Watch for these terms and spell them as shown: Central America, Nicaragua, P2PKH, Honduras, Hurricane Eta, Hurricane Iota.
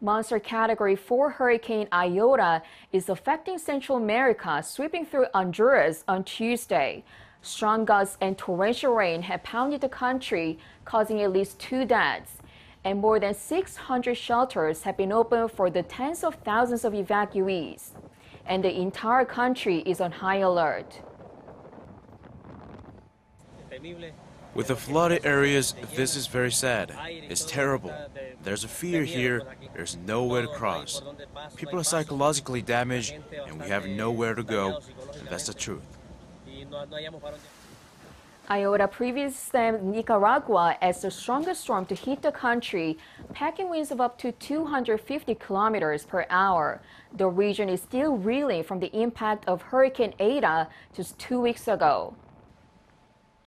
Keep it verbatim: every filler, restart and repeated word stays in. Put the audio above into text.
Monster Category four Hurricane Iota is affecting Central America, sweeping through Honduras on Tuesday. Strong gusts and torrential rain have pounded the country, causing at least two deaths. And more than six hundred shelters have been opened for the tens of thousands of evacuees. And the entire country is on high alert. With the flooded areas, this is very sad. It's terrible. There's a fear here. There's nowhere to cross. People are psychologically damaged, and we have nowhere to go, and that's the truth. Iota previously slammed Nicaragua as the strongest storm to hit the country, packing winds of up to two hundred fifty kilometers per hour. The region is still reeling from the impact of Hurricane Eta just two weeks ago.